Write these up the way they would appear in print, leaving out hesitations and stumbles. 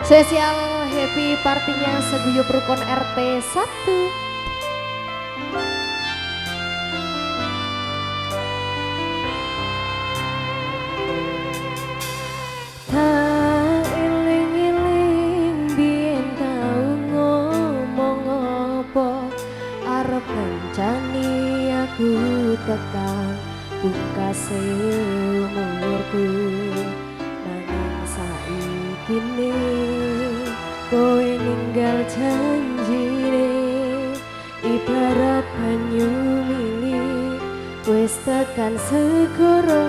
Spesial happy partinya seguyup rukun RT 1. Kekang bungkase umurku, nanging saikine kowe ninggal janjine, ibarat banyu mili wis tekan segara.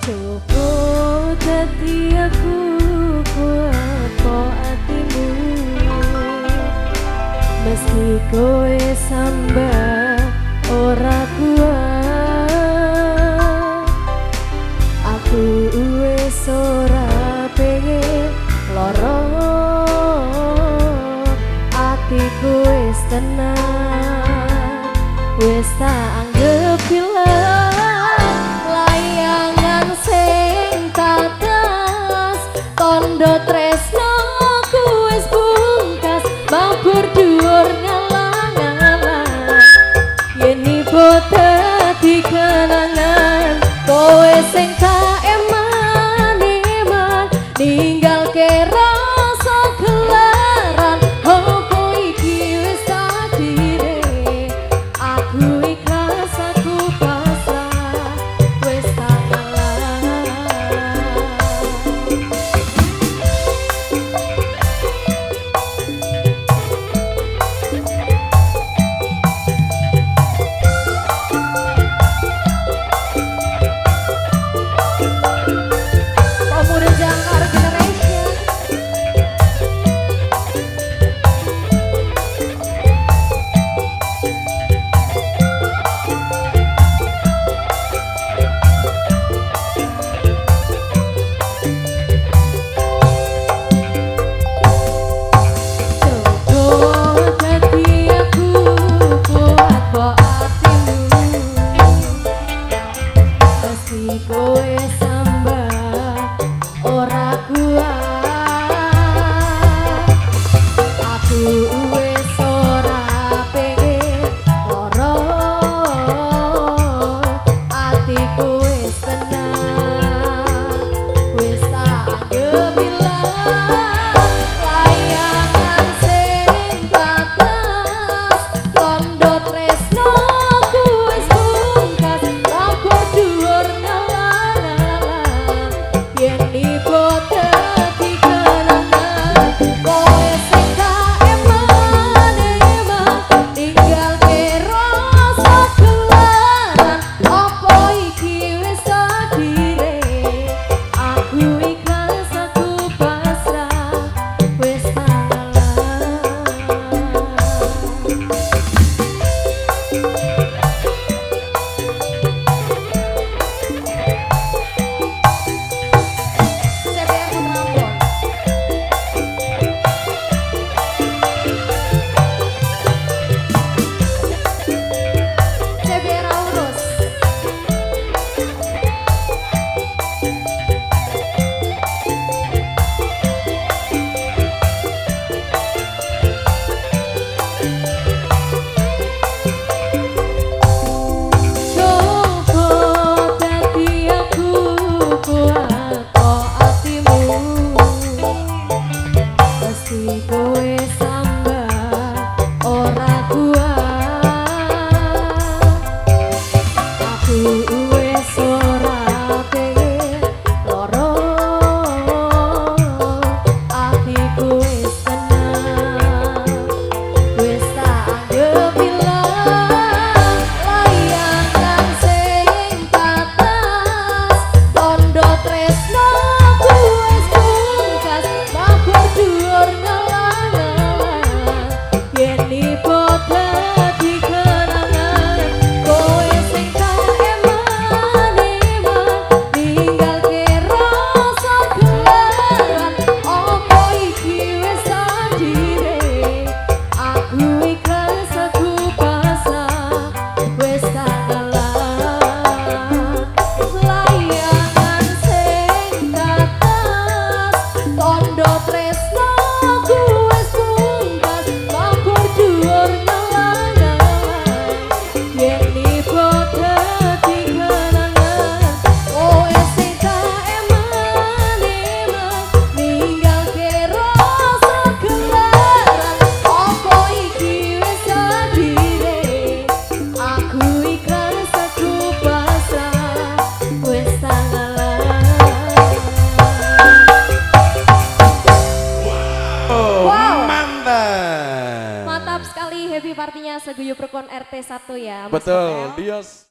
Coba dadi aku apa meski kowe sambar ora kuat, aku wis ora pengen lara, atiku wis tenang, wis tak anggap hilang. Layangan sing tatas tondo tresno ku wis bungkas, mabur dhuwur ngelang-ngelang, yen ibu dadi kenangan kowe sing tak eman-eman, ninggal ke rasa gelaran. Opo iki wis takdire, aku ikhlas, aku pasrah, wis tak ngalah. Yen ibu dadi kenangan kowe sing tak eman. Sabtu ya Mas. Betul, Dios